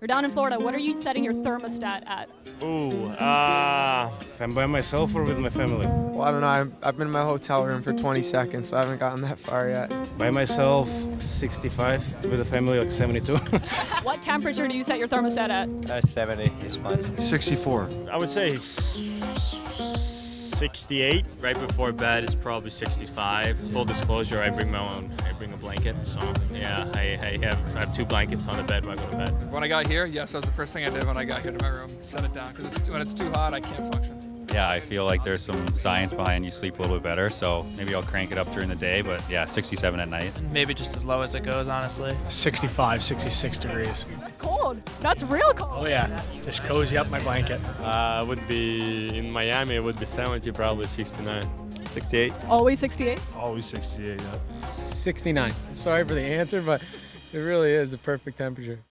You're down in Florida. What are you setting your thermostat at? Ooh, if I'm by myself or with my family? Well, I don't know. I've been in my hotel room for 20 seconds, so I haven't gotten that far yet. By myself, 65. With the family, like 72. What temperature do you set your thermostat at? 70 is fine. 64. I would say 68. Right before bed is probably 65. Full disclosure, I bring my own. Bring a blanket, so yeah, I have 2 blankets on the bed when I go to bed. When I got here, yes, that was the first thing I did when I got here to my room, set it down, because when it's too hot, I can't function. Yeah, I feel like there's some science behind you sleep a little bit better, so maybe I'll crank it up during the day, but yeah, 67 at night. Maybe just as low as it goes, honestly. 65, 66 degrees. That's cold. That's real cold. Oh yeah, just cozy up my blanket. Would be, in Miami, it would be 70, probably 69. 68. Always 68? Always 68, yeah. 69. Sorry for the answer, but it really is the perfect temperature.